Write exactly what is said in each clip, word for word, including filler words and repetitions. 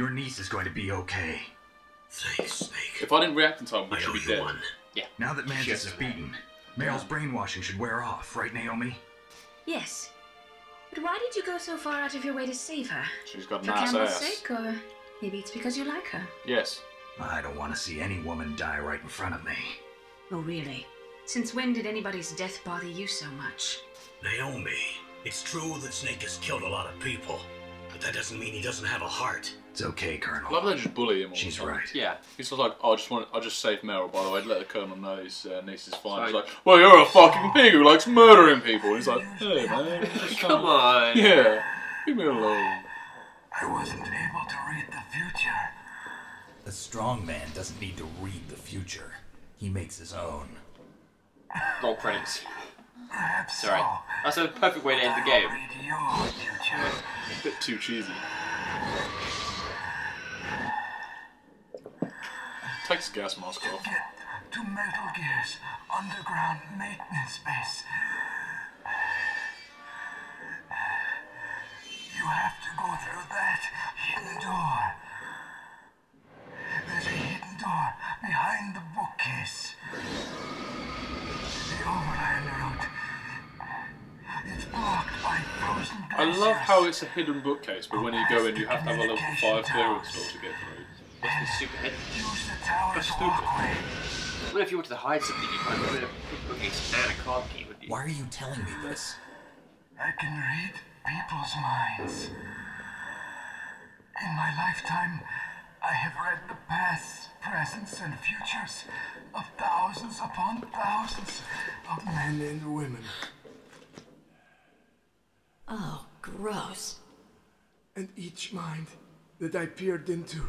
Your niece is going to be okay. Thanks, Snake. If I didn't react in time, we I should be dead. One. Yeah. Now that Mantis is beaten, Meryl's brainwashing should wear off, right, Naomi? Yes. But why did you go so far out of your way to save her? She's got an ass. For Campbell's sake, or maybe it's because you like her. Yes. I don't want to see any woman die right in front of me. Oh, really? Since when did anybody's death bother you so much? Naomi, it's true that Snake has killed a lot of people, but that doesn't mean he doesn't have a heart. It's okay, Colonel. I love that I just bully him all She's the time. Right. Yeah. He's like, oh, I just want, I just saved Meryl, by the way, to let the Colonel know his uh, niece is fine. He's like, well, you're a fucking pig who likes murdering people. He's like, hey, man. Come on. Yeah. Leave me alone. I wasn't able to read the future. The strong man doesn't need to read the future. He makes his own. Roll credits. Perhaps Sorry. So. That's a perfect way to end the game. A bit too cheesy. Takes gas mask off. To, get to Metal Gear's underground maintenance base. You have to go through that hidden door. There's a hidden door behind the bookcase. The overland route. It's blocked by frozen glaciers. I love how it's a hidden bookcase, but when you go in, you have to have a level five clearance door to get through. That's super hidden. That's stupid. What if you wanted to hide something? You can't put a bookcase and a card key. Would you? Why are you telling me this? I can read people's minds. In my lifetime, I have read the past, presents, and futures of thousands upon thousands of men and women. Oh, gross. And each mind that I peered into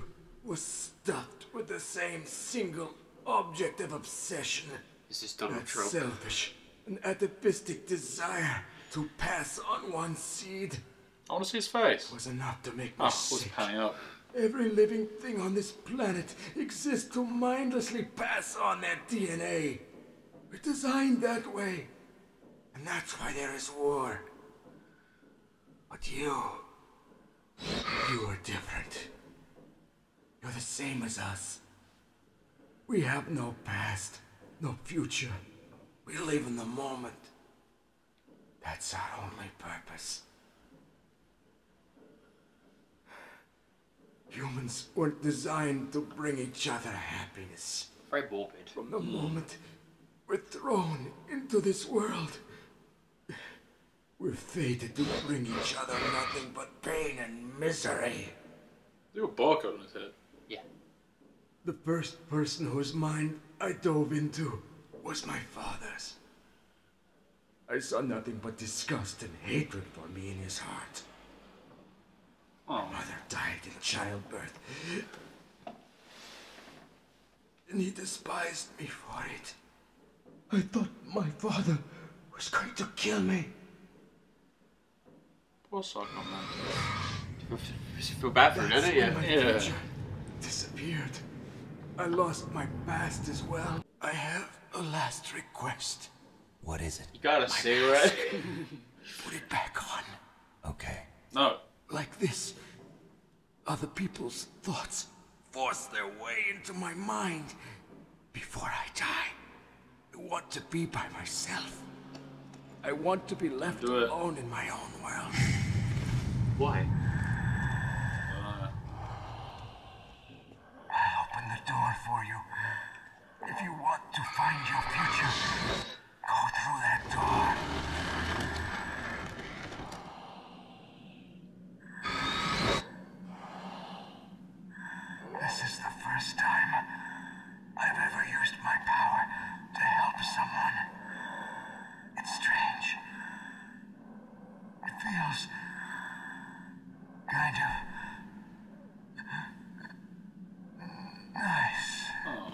was stuffed with the same single object of obsession. This is Donald Trump. Selfish, an atavistic desire to pass on one's seed. I want to see his face. It was enough to make me oh, sick. Up. Every living thing on this planet exists to mindlessly pass on their D N A. We're designed that way. And that's why there is war. But you... you are different. You're the same as us. We have no past, no future. We live in the moment. That's our only purpose. Humans weren't designed to bring each other happiness. Very morbid. From the moment we're thrown into this world, we're fated to bring each other nothing but pain and misery. There was a barcode on his head. Yeah. The first person whose mind I dove into was my father's. I saw nothing but disgust and hatred for me in his heart. My mother died in childbirth, and he despised me for it. I thought my father was going to kill me. Poor Soccer Man. You feel bad for him, don't you? Yeah. Future disappeared. I lost my past as well. I have a last request. What is it? You got a cigarette? Put it back on. Okay. No. Like this, other people's thoughts force their way into my mind before I die. I want to be by myself. I want to be left alone in my own world. Why? I'll open the door for you. If you want to find your future, go through that door. This is the first time I've ever used my power to help someone. It's strange. It feels kind of nice. Oh.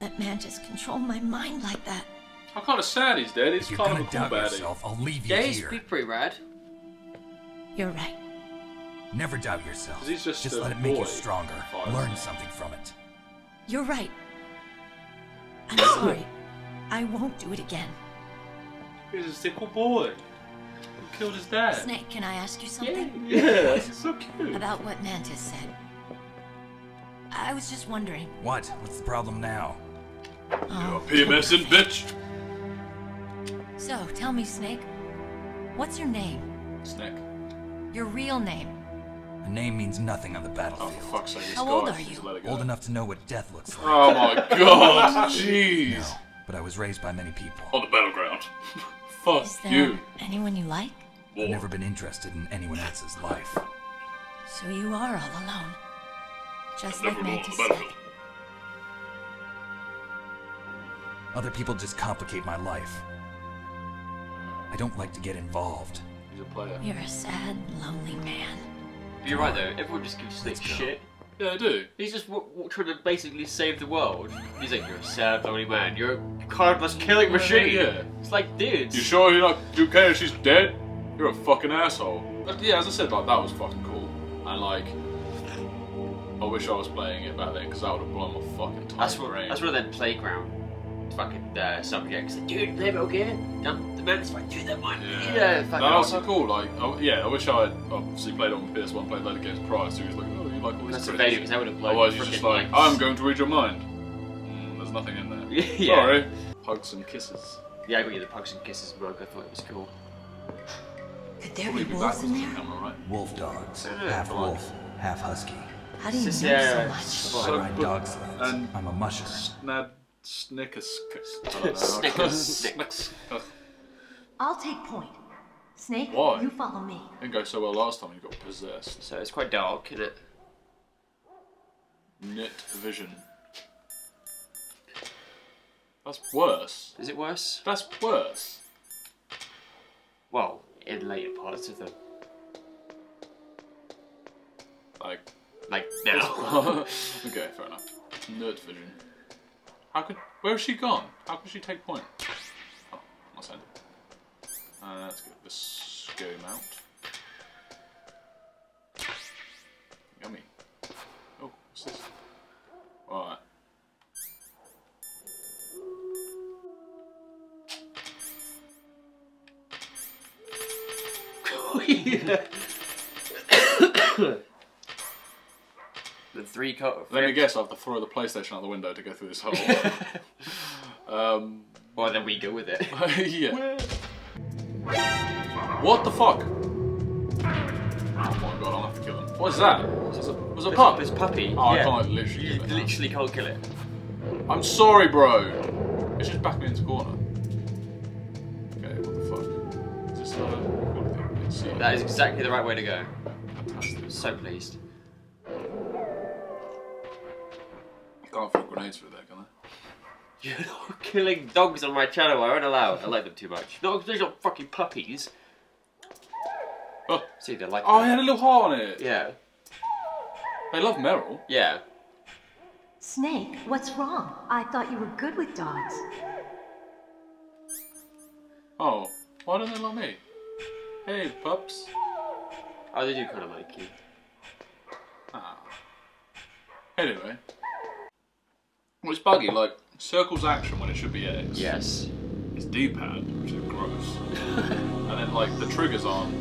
That man just controlled my mind like that. I'm kind of sad he's dead. It's kind of a cool baddie. I'll leave you yeah, here. Yeah, he's pretty rad. You're right. Never doubt yourself. Just, just let it make boy. you stronger. Five. Learn something from it. You're right. I'm sorry. I won't do it again. He's a sickle boy. killed his dad. Snake, can I ask you something? Yeah, yeah. This is so cute. About what Mantis said. I was just wondering. What? What's the problem now? Oh, you're PMSing, bitch. So, tell me, Snake. What's your name? Snake. Your real name. The name means nothing on the battlefield. Oh, fuck's sake. How old are you? Old enough to know what death looks like. Oh my god, jeez. No, but I was raised by many people. On the battleground. Fuck Is there you. Anyone you like? I've never been interested in anyone else's life. So you are all alone. Just I've like Mantis said. Other people just complicate my life. I don't like to get involved. He's a player. You're a sad, lonely man. You're right though, everyone just gives Snake shit. Yeah, I do. He's just w w trying to basically save the world. He's like, you're a sad, lonely man. You're a cardless killing machine. Yeah, yeah. It's like, dudes. You sure you're not okay if she's dead? You're a fucking asshole. But yeah, as I said, like that was fucking cool. And like, I wish I was playing it back then because that would have blown my fucking time. That's what. Brain. That's one of them playground fucking uh, subjects. Like, dude, play Metal Gear. Dumb, the man's like, dude, that might be yeah. That was so cool. Like, I, yeah, I wish I had obviously played on P S one, played later games prior. So he was like, oh, you like all these critics. Otherwise, he's just like, I'm going to read your mind. Mm, there's nothing in there. yeah. Sorry. Hugs and kisses. Yeah, I got you the hugs and kisses book. I thought it was cool. Could there Probably be wolves in there? Camera, right? Wolf dogs, yeah, half like, wolf, half husky. How do you know so much? So I ride dog sleds. And I'm a musher. Snad, Snickers. Snickers. I'll take point. Snake, Why? you follow me. Didn't go so well last time. You got possessed. So it's quite dark, isn't it? Knit vision. That's worse. Is it worse? That's worse. Well, in later parts of the. Like. Like now. Okay, fair enough. Nerd vision. How could? Where has she gone? How could she take point? Oh, not send it. Uh, let's get the sco mount. Yummy. Oh, what's this? All right. Oh yeah. The three cut. Let me guess, I have to throw the PlayStation out the window to go through this hole. um, well, then we go with it. yeah. What the fuck? Oh my god, I'll have to kill him. What is that? Was it a, was a pup? It's a puppy. Oh, yeah. I can't literally You it literally now. can't kill it. I'm sorry, bro. It's just backing me into the corner. Okay, what the fuck? Is this another? That is exactly the right way to go. Fantastic. So pleased. Can't throw grenades through there, can I? You're not killing dogs on my channel, I won't allow it. I like them too much. No, these are fucking puppies. Oh. See, they're like. Oh, I had a little heart on it. Yeah. They love Meryl. Yeah. Snake, what's wrong? I thought you were good with dogs. Oh, why don't they love me? Hey, pups. Oh, they do kind of like you. Ah. Anyway. Well, it's buggy, like, circles action when it should be X. Yes. It's D-pad, which is gross. And then, like, the triggers aren't,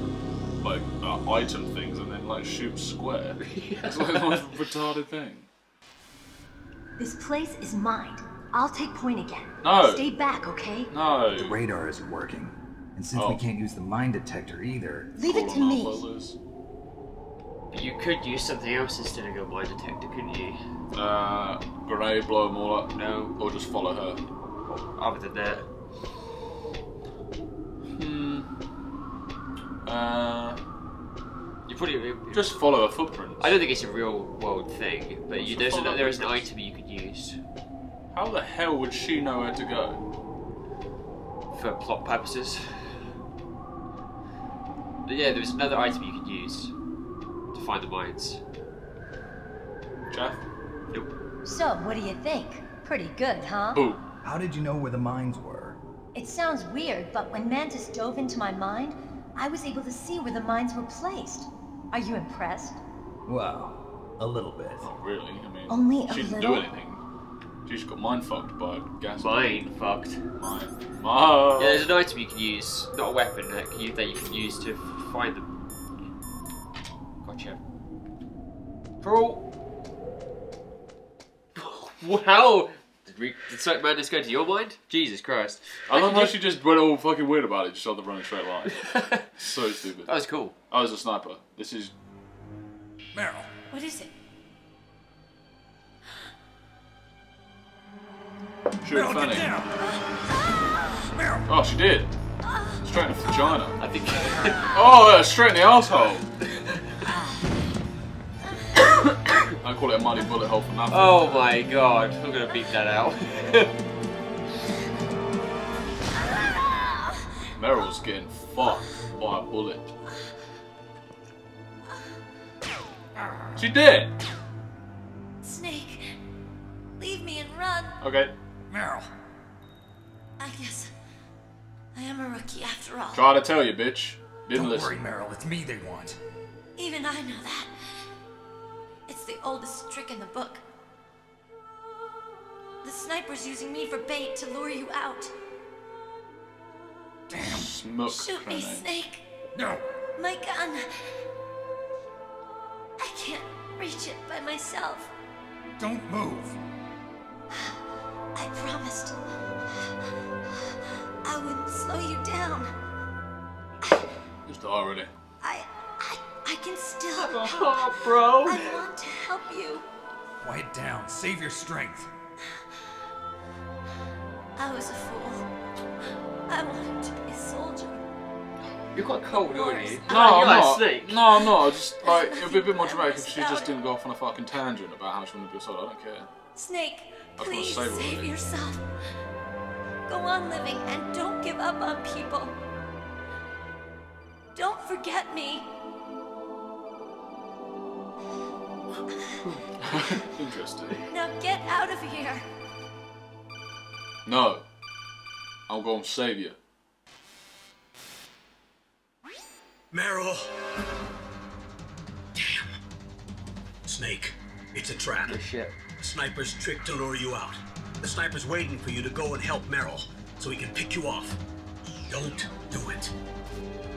like, uh, item things, and then, like, shoot square. Yeah. It's like the most retarded thing. This place is mine. I'll take point again. No! Stay back, okay? No! The radar isn't working. And since oh. we can't use the mine detector either... Leave it to me! Lose. But you could use something else instead of your mine detector, couldn't you? Uh, grenade, blow them all up, no. Or just follow her. Other than that. Hmm. Uh... You probably... Just follow her footprints. I don't think it's a real world thing, but you, there's a, there is an item you could use. How the hell would she know where to go? For plot purposes. But yeah, there was another item you could use. Find the mines. Jeff? Nope. So, what do you think? Pretty good, huh? Ooh. How did you know where the mines were? It sounds weird, but when Mantis dove into my mind, I was able to see where the mines were placed. Are you impressed? Well, a little bit. Oh, really? I mean, Only a she didn't little? do anything. Dude, she got mine fucked by gas. Mine fucked. Mine. Mine. Yeah, there's an item you can use, not a weapon, that you, that you can use to find them. Gotcha. Bro. Wow. Did we? Did Sonic Madness go to your mind? Jesus Christ. I love how she just went all fucking weird about it. Just started running straight line. So stupid. That was cool. I was a sniper. This is. Meryl. What is it? Shoot Meryl, funny. Oh, she did. Straight in the vagina. I think. Oh, uh, straight in the asshole. I call it a mighty bullet hole for nothing. Oh my god, I'm gonna beat that out. Meryl's getting fucked by a bullet. She did. Snake, leave me and run. Okay. Meryl. I guess I am a rookie after all. Try to tell you, bitch. Didn't Don't listen. Don't worry, Meryl. It's me they want. Even I know that. It's the oldest trick in the book. The sniper's using me for bait to lure you out. Damn. Smoke Shoot me, Snake. No. My gun. I can't reach it by myself. Don't move. I promised I wouldn't slow you down. Just already. I, I, I can still. Oh, bro. I want to help you. Quiet down. Save your strength. I was a fool. I wanted to be a soldier. You're quite cold, aren't you? No, I'm not. No, I'm not. Just like it would be a bit more dramatic if she just didn't go off on a fucking tangent about how she wanted to be a soldier. I don't care. Snake. Please save yourself. Go on living and don't give up on people. Don't forget me. Interesting. Now get out of here. No. I'm going to save you. Meryl. Damn. Snake, it's a trap. Good shit. Sniper's trick to lure you out. The sniper's waiting for you to go and help Meryl, so he can pick you off. Don't do it.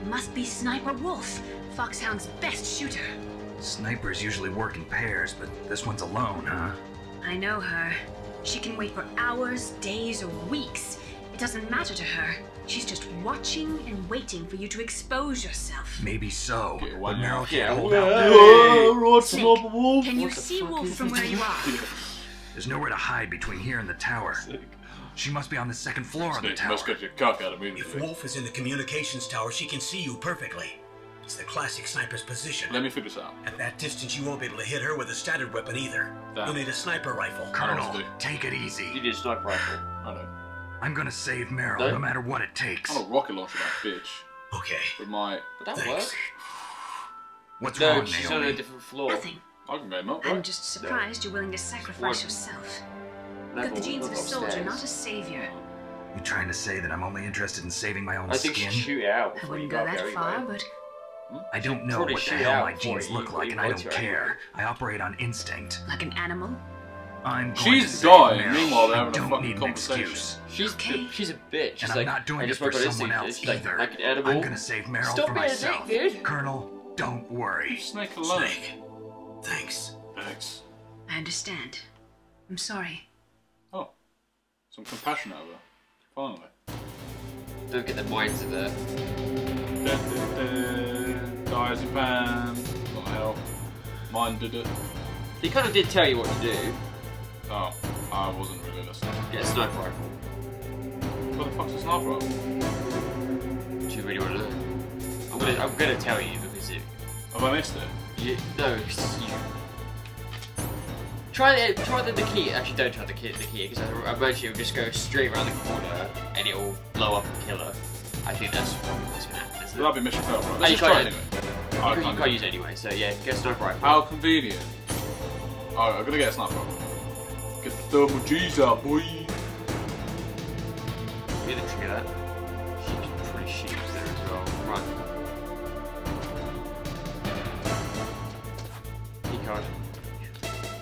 Must be Sniper Wolf, Foxhound's best shooter. Snipers usually work in pairs, but this one's alone, huh? I know her. She can wait for hours, days, or weeks. It doesn't matter to her. She's just watching and waiting for you to expose yourself. Maybe so. Get one but Meryl can't hold out. Hey. Snake, can you see Wolf from where you are? There's nowhere to hide between here and the tower. Sick. She must be on the second floor Snake, of the tower. You must get your cock out immediately. If Wolf is in the communications tower, she can see you perfectly. It's the classic sniper's position. Let me figure this out. At that distance, you won't be able to hit her with a standard weapon either. That. You'll need a sniper rifle. Colonel, take it easy. You need a sniper rifle. I know. I'm gonna save Meryl no. no matter what it takes. I'm a rocket launcher, that bitch. Okay. But my. But that Thanks. work? What's no, wrong, Naomi? She's on a different floor. Nothing. I can game up, right? I'm just surprised no. you're willing to sacrifice yourself. Level, Got the genes of a soldier, upstairs. not a savior. You trying to say that I'm only interested in saving my own I think skin? I shoot out. I wouldn't go that anyway. far, but. Hmm? I don't know what the hell my genes look you, like, you and I don't care. Anyway. I operate on instinct. Like an animal? I'm going she's to dying. Meanwhile, they're having a fucking conversation. She's okay. she's a bitch. She's and like, I'm not doing this for someone else either. Like, like an animal. I'm gonna save Meryl Stop for myself. Dick, dude. Colonel, don't worry. Snake alone. Snake. Thanks. Thanks. I understand. I'm sorry. Oh, some compassion over. Finally. Don't get the minds of the. Guys, in pan. What the hell? Mine did it. He kind of did tell you what to do. Oh, I wasn't really listening. Get a sniper rifle. What the fuck's a sniper rifle? Do you really want to look? I'm gonna, I'm gonna tell you because it. Have I missed it? You, no, you. Try the, try the, the key. Actually, don't try the key, the key, because I imagine it'll just go straight around the corner and it'll blow up and kill her. I think that's probably what's gonna happen. Isn't it? That'd be mission failed, right? Let's just try it anyway. You can't use it anyway, so yeah, get a sniper rifle. How convenient. Alright, I'm gonna get a sniper rifle. Get the thermal G's out, boy! We didn't hear that. She can pretty sheep there as well. Run. He can't.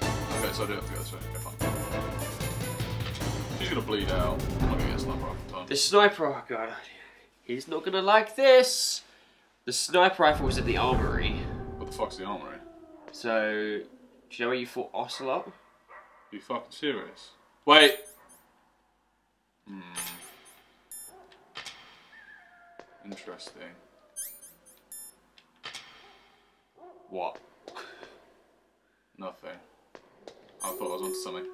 Okay, so I do have to go this way. Okay, fine. She's gonna bleed out. I'm gonna get a sniper rifle time. The sniper, oh god, he's not gonna like this. The sniper rifle was at the armory. What the fuck's the armory? So, do you know where you fought Ocelot? Are you fucking serious? Wait. Hmm. Interesting. What? Nothing. I thought I was onto something.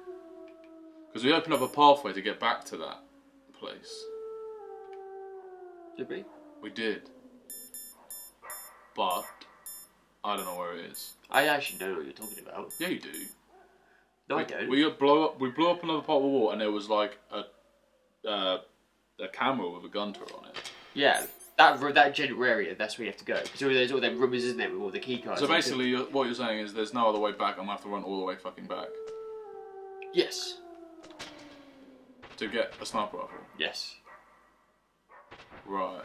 Because we opened up a pathway to get back to that place. Did we? We did. But I don't know where it is. I actually know what you're talking about. Yeah, you do. No, we, I don't. We blow up. We blew up another part of the wall, and there was like a uh, a camera with a gun turret on it. Yeah, that that general area. That's where you have to go. Because there's all them rooms, isn't there, with all the key cards. So basically, you're, what you're saying is there's no other way back. I'm gonna have to run all the way fucking back. Yes. To get a sniper rifle. Yes. Right.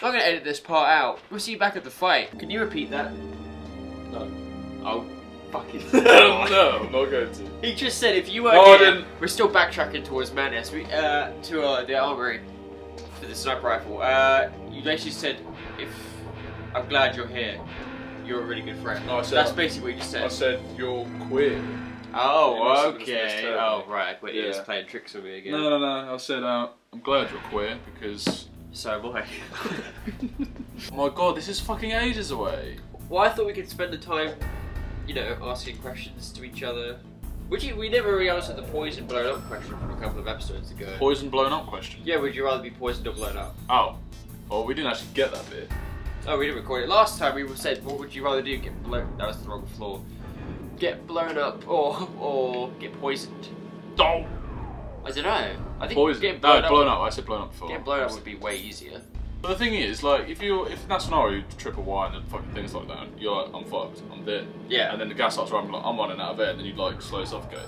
I'm gonna edit this part out. We'll see you back at the fight. Can you repeat that? No. Oh, fucking. No, I'm not going to. He just said if you were no, here, we're still backtracking towards Mantis. We uh to uh, the armory for the sniper rifle. Uh, you basically said if I'm glad you're here, you're a really good friend. No, I said that's I, basically what you said. I said you're queer. Oh, okay. Oh, right. But yeah. He was playing tricks on me again. No, no, no. I said uh, I'm glad you're queer because. So am I. Oh my god, this is fucking ages away. Well, I thought we could spend the time, you know, asking questions to each other. Would you, we never really answered the poison blown up question from a couple of episodes ago. Poison blown up question? Yeah, would you rather be poisoned or blown up? Oh. Oh, we didn't actually get that bit. Oh, we didn't record it. Last time we said, what would you rather do? Get blown... That was the wrong floor. Get blown up or or get poisoned. Oh! I don't know. I think poison. Getting blown, no, blown up. up. I said blown up before. Getting blown up would be way easier. But the thing is, like, if you if in that scenario you trip a wire and fucking things like that, you're like, I'm fucked, I'm dead. Yeah. And then the gas starts running, like, I'm running out of air, and then you like slow yourself go.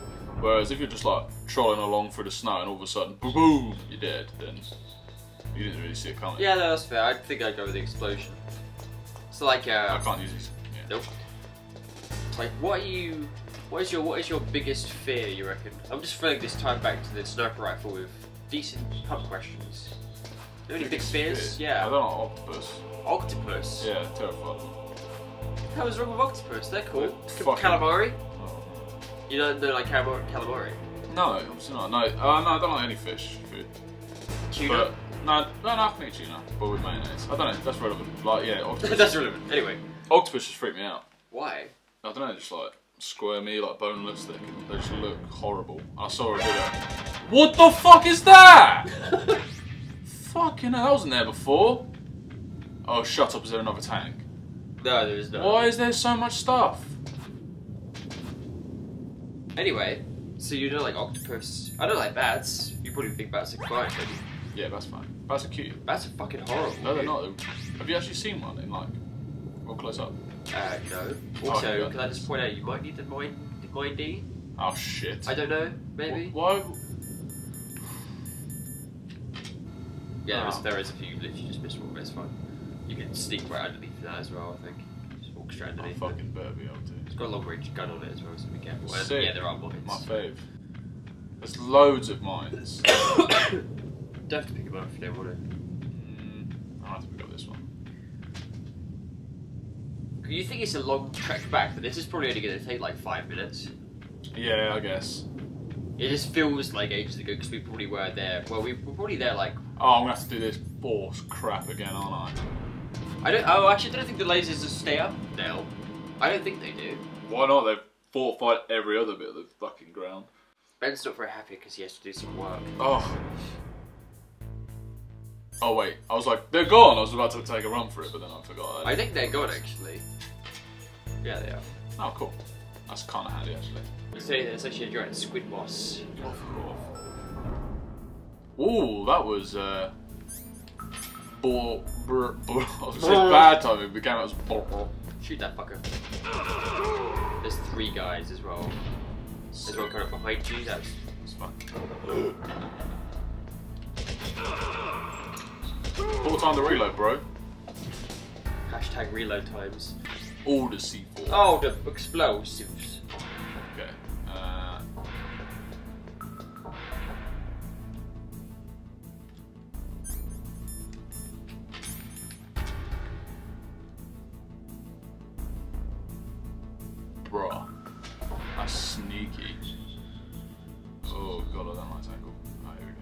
Whereas if you're just like trolling along through the snow and all of a sudden, boom, boom, you're dead. Then you didn't really see it coming. Yeah, no, that's fair. I think I'd go with the explosion. So like, uh, I can't use these. Yeah. Nope. Like, what are you? What is your what is your biggest fear, you reckon? I'm just throwing this time back to the sniper rifle with decent pub questions. Are there any big fears? Fear. Yeah. I don't know, octopus. Octopus? Yeah, terrified. What was wrong with octopus? They're cool. They're calamari? Oh. You don't know, like calamari? calamari? No, obviously not. No, uh, no, I don't like any fish food. Tuna? But, no, no, no, I can eat tuna, but with mayonnaise. I don't know, that's relevant. Like, yeah, octopus. That's relevant. Anyway. Octopus just freaked me out. Why? I don't know, just like... squirmy, like boneless, they, they just look horrible. I saw a video. What the fuck is that? Fucking hell, that wasn't there before. Oh, shut up, is there another tank? No, there is not. Why is there so much stuff? Anyway, so you don't like octopus. I don't like bats. You probably think bats are fine, don't you? Yeah, bats are fine. Bats are cute. Bats are fucking horrible. No, they're not. Have you actually seen one in like, real close up? Uh, no. Also, oh, yeah. Can I just point out you might need the mind, the mindy? Oh shit. I don't know. Maybe. Why? Yeah, oh. there, is, there is a few. You literally just missed one. But it's fine. You can sneak right underneath that as well. I think. Just walk straight underneath. Oh, fucking better be able to. It's got a long range gun on it as well, so be careful. Sick. Yeah, there are mines. My fave. There's loads of mines. Don't have to pick them up if you don't want to. Mm, I have to pick up this one. You think it's a long trek back, but this is probably only going to take like five minutes. Yeah, I guess. It just feels like ages ago because we probably were there. Well, we were probably there like. Oh, I'm gonna have to do this boss crap again, aren't I? I don't. Oh, actually, I don't think the lasers just stay up now. I don't think they do. Why not? They've fortified every other bit of the fucking ground. Ben's not very happy because he has to do some work. Oh. Oh wait, I was like, they're gone! I was about to take a run for it, but then I forgot. I, I think they're gone, actually. Yeah, they are. Oh, cool. That's kind of handy, actually. I'd say that's actually a giant squid boss. Of course. Ooh, that was, uh... Bor... Br... Br... I was gonna say bad timing, but it came out as bor... Shoot that fucker. There's three guys as well. There's one coming up behind you, that's... That's fun. Full time to reload, bro. Hashtag reload times. All the C four. Oh, the explosives. Okay. Uh, That's sneaky. Oh god, I don't like that angle. Alright, here we go.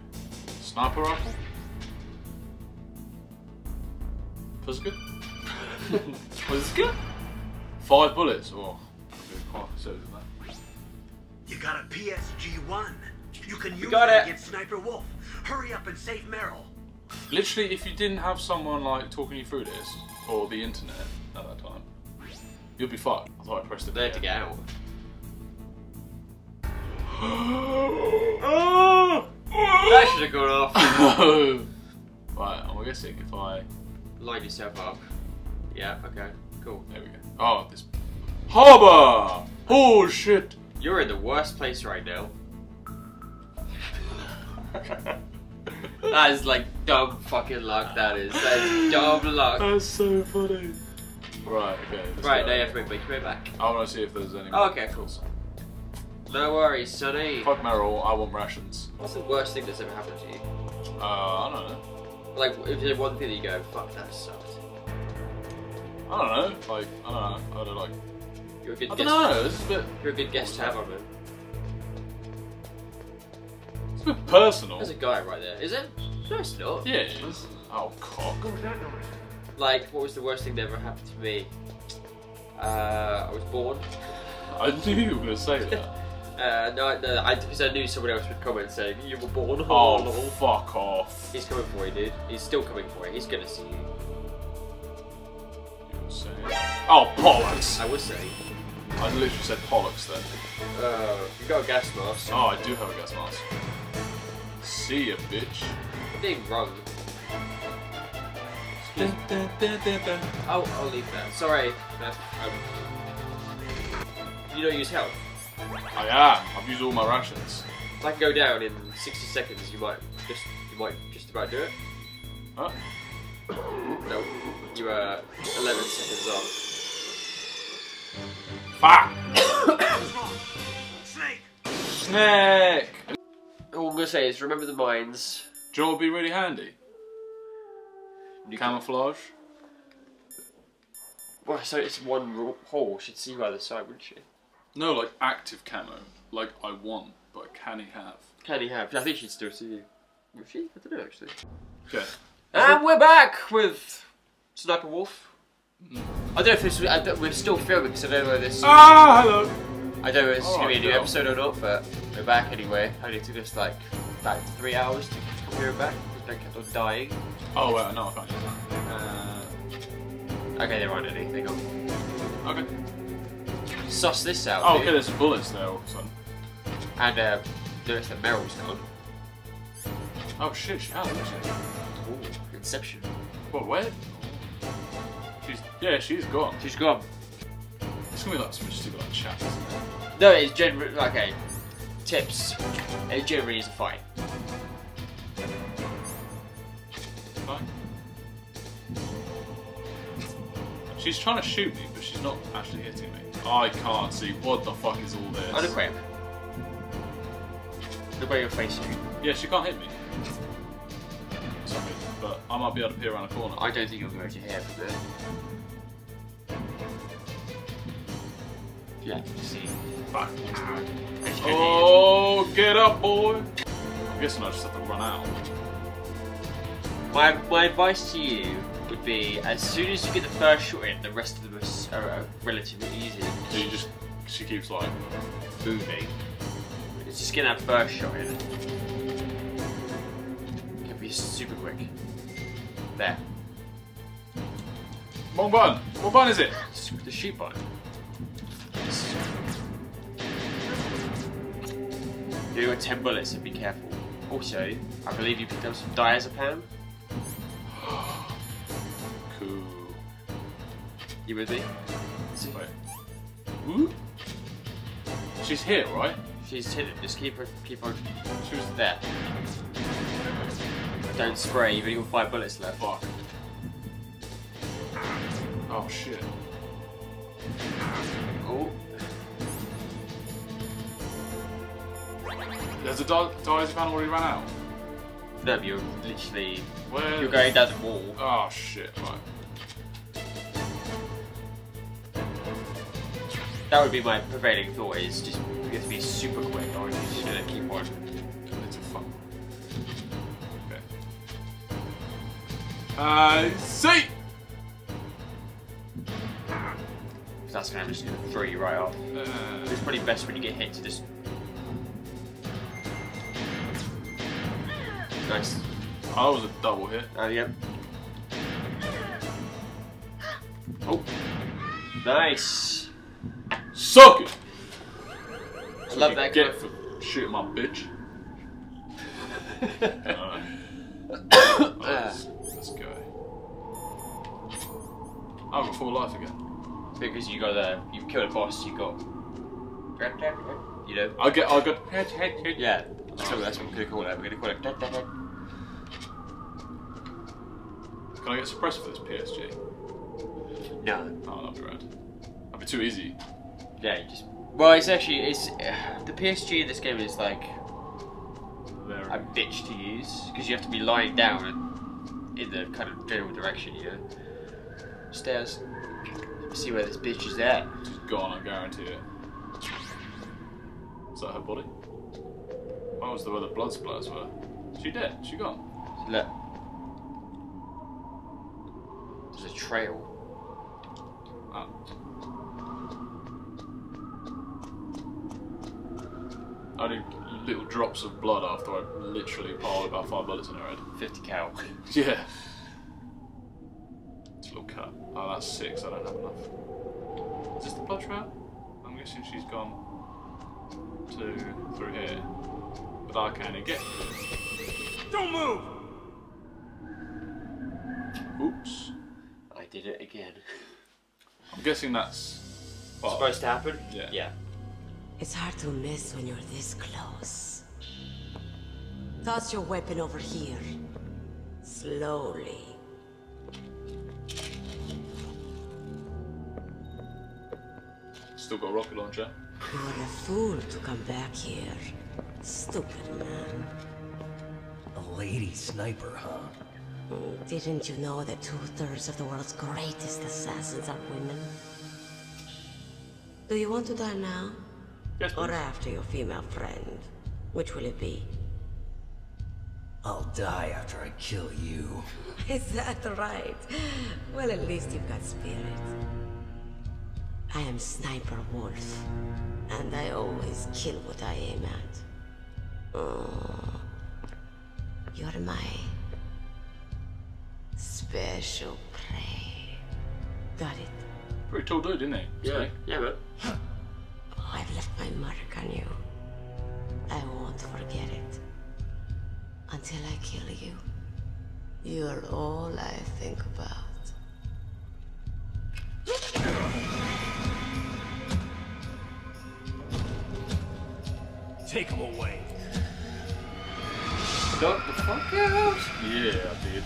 Sniper rifle? Puska? Puska? Five bullets? Oh, quite conservative in that. You got a P S G one. You can use it against Sniper Wolf. Hurry up and save Meryl. Literally, if you didn't have someone like talking you through this, or the internet at that time, you'll be fucked. I thought I pressed the there to get out. That should have gone off. Right, I'm guessing if I line yourself up. Yeah. Okay. Cool. There we go. Oh, this harbour. Oh shit. You're in the worst place right now. That is like dumb fucking luck. That is. That is dumb luck. That's so funny. Right. Okay. Right. Now you have to make me back. I want to see if there's any. Oh, okay. Cool. No worries, sonny. Fuck Meryl, I want rations. What's the worst thing that's ever happened to you? Uh, I don't know. Like, if there's one thing that you go, fuck, that sucked. I don't know. Like, I don't know. I don't like. You're a good I guest. I don't know. It's a bit. You're a good guest to have on it. It's a bit personal. There's a guy right there. Is it? No, it's not. Yeah, it is. Oh, cock. What was that noise? Like, what was the worst thing that ever happened to me? Uh, I was born. I knew you were going to say that. Uh, no, no, I, because I knew someone else would comment saying, you were born. Oh, oh fuck off. He's coming for you, dude. He's still coming for you. He's gonna see you. You were saying... Oh, bollocks! I was saying. I literally said bollocks then. Uh, you got a gas mask. Oh, I do have a gas mask. See ya, bitch. You're being wrong. Dun, dun, dun, dun, dun. Oh, I'll leave that. Sorry. No, um, you don't use health? I am. I've used all my rations. If I can go down in sixty seconds, you might just you might just about do it. Huh? No, you are eleven seconds off. Fuck! Snake. Snake. All I'm gonna say is remember the mines. Do you know what would be really handy? New camouflage. Well, so it's one hole. She'd see you either side, wouldn't she? No, like active camo. Like I want, but can he have? Can he have? I think she'd still see you. Would she? I don't know actually. Okay. And we're back with Sniper Wolf. Mm. I don't know if this I don't, we're still filming because I don't know whether this. Ah, hello. I don't know if this is gonna be a new episode or not, but we're back anyway. Only took us like like three hours to come here and back. Because they kept on dying. Oh well, no, I can't use that. Uh, okay, they aren't any. They got. Okay. Suss this out. Oh, dude. Okay, there's some bullets there all of a sudden. And uh, notice that Meryl's gone. Oh shit, she has. Oh, Inception. What, where? She's, yeah, she's gone. She's gone. It's gonna be like some stupid like chat. No, it's generally, okay, tips. It generally is a fight. Fine. She's trying to shoot me, but she's not actually hitting me. I can't see. What the fuck is all this? Oh, look where. Look where you're facing. Yeah, she can't hit me. Sorry, but I might be able to peer around a corner. I don't think you'll be able to hear from there. Yeah, you see. Fuck. Oh, get up, boy! I'm guessing I just have to run out. My, my advice to you would be, as soon as you get the first shot in, the rest of them are, are, are relatively easy. So you just, she keeps like, moving. It's just getting that first shot in. It can be super quick. There. Wrong button! What button is it? It's the shoot button. You got ten bullets, so be careful. Also, I believe you picked up some diazepam. Cool. You with me? Wait. Ooh. She's here, right? She's hidden. Just keep her. Keep her. She was there. Don't spray. You've only got five bullets left. Fuck. Oh shit. Oh. There's a di diazepam already ran out. No, you're literally. Where you're going down the wall. Oh shit! Right. that would be my prevailing thought, is just you have to be super quick, or you're just gonna keep on going to fuck. Okay. Uh, see! Because that's gonna, I'm just gonna throw you right off. Uh, it's probably best when you get hit to just... Nice. Oh, that was a double hit. Oh, uh, yeah. Oh. Nice. Suck it! I love that guy. Get for shooting my bitch. Alright. Oh, let's, let's go. I have a full life again. Because you got a, you've killed a boss, you got... You know? I'll get, I'll get... Yeah. So that's what we're gonna call it. We're gonna call it... Can I get suppressed for this P S G? No. Oh, that'd be rad. That'd be too easy. Yeah, you just... Well, it's actually... it's uh, the P S G in this game is like... Very... a bitch to use. Because you have to be lying down in the kind of general direction, you know? Stairs. See where this bitch is at. She's gone, I guarantee it. Is that her body? Where was the where the blood splatters were? She dead. She gone. Look. There's a trail. Ah. Only little drops of blood after I literally piled about five bullets in her head. Fifty cal. Yeah. It's a little cut. Oh, that's six. I don't have enough. Is this the blood trail? I'm guessing she's gone to through here, but I can't get. Don't move. Oops. I did it again. I'm guessing that's what? Supposed to happen? Yeah. Yeah. It's hard to miss when you're this close. Toss your weapon over here. Slowly. Still got a rocket launcher. You were a fool to come back here. Stupid man. A lady sniper, huh? Didn't you know that two-thirds of the world's greatest assassins are women? Do you want to die now? Yes, please. Or after your female friend? Which will it be? I'll die after I kill you. Is that right? Well, at least you've got spirit. I am Sniper Wolf, and I always kill what I aim at. Oh, you're my special prey. Got it? Pretty tall dude, isn't he? Yeah, yeah, but... Oh, I've left my mark on you. I won't forget it. Until I kill you, you're all I think about. Take him away. Duck the fuck out. Yeah, I did.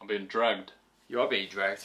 I'm being dragged. You are being dragged.